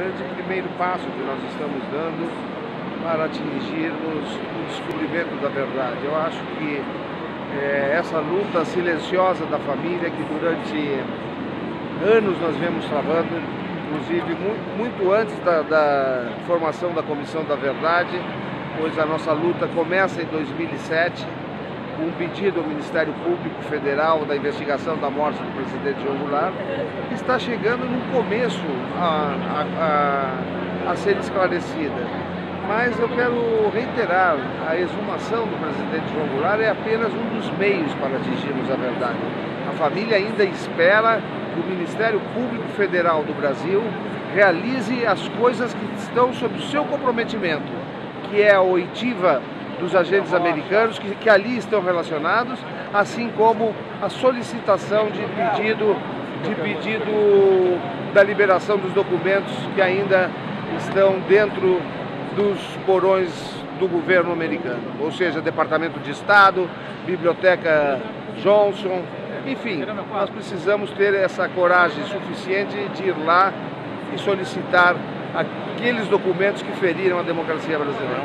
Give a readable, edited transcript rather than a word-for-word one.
grande primeiro passo que nós estamos dando para atingirmos o descobrimento da verdade. Eu acho que essa luta silenciosa da família que durante anos nós vemos travando, inclusive muito antes da formação da Comissão da Verdade, pois a nossa luta começa em 2007, com um pedido ao Ministério Público Federal da investigação da morte do presidente João Goulart, que está chegando no começo a ser esclarecida. Mas eu quero reiterar, a exumação do presidente João Goulart é apenas um dos meios para atingirmos a verdade. A família ainda espera que o Ministério Público Federal do Brasil realize as coisas que estão sob o seu comprometimento, que é a oitiva dos agentes americanos que ali estão relacionados, assim como a solicitação de pedido da liberação dos documentos que ainda estão dentro dos porões do governo americano, ou seja, Departamento de Estado, Biblioteca Johnson, enfim, nós precisamos ter essa coragem suficiente de ir lá e solicitar aqueles documentos que feriram a democracia brasileira.